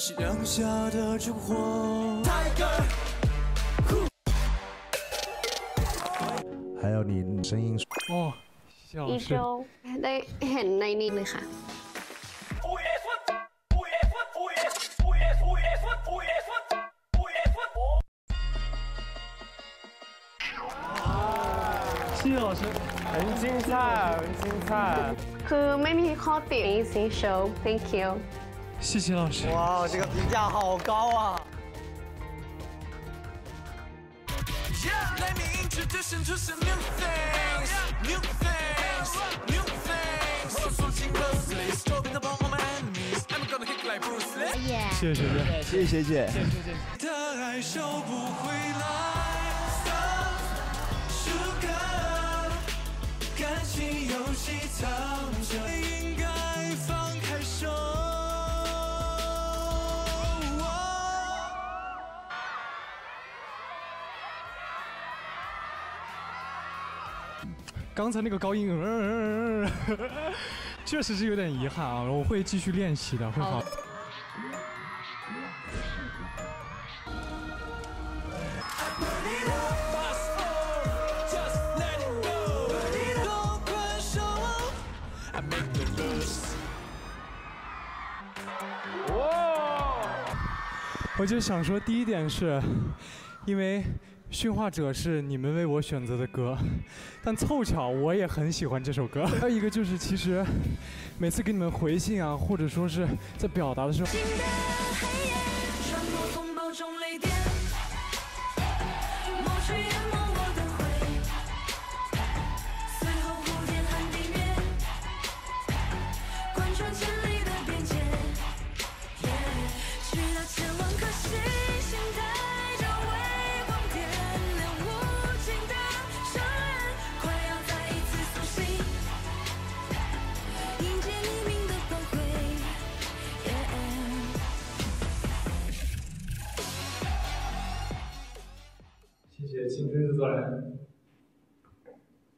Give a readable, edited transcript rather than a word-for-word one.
夕阳下的烛火。还有你声音哦，一周ได้เห็นในนี้เลยค่ะ 谢老师，很精彩，很精彩。可没米好点 ，amazing show，thank you。谢谢老师。哇，这个评价好高啊！谢谢学姐，谢谢学姐。的爱收不回来。 藏着应该放开手。刚才那个高音，确实是有点遗憾啊，我会继续练习的，会好。我就想说，第一点是，因为《驯化者》是你们为我选择的歌，但凑巧我也很喜欢这首歌。还有一个就是，其实每次给你们回信啊，或者说是在表达的时候，青春制作人。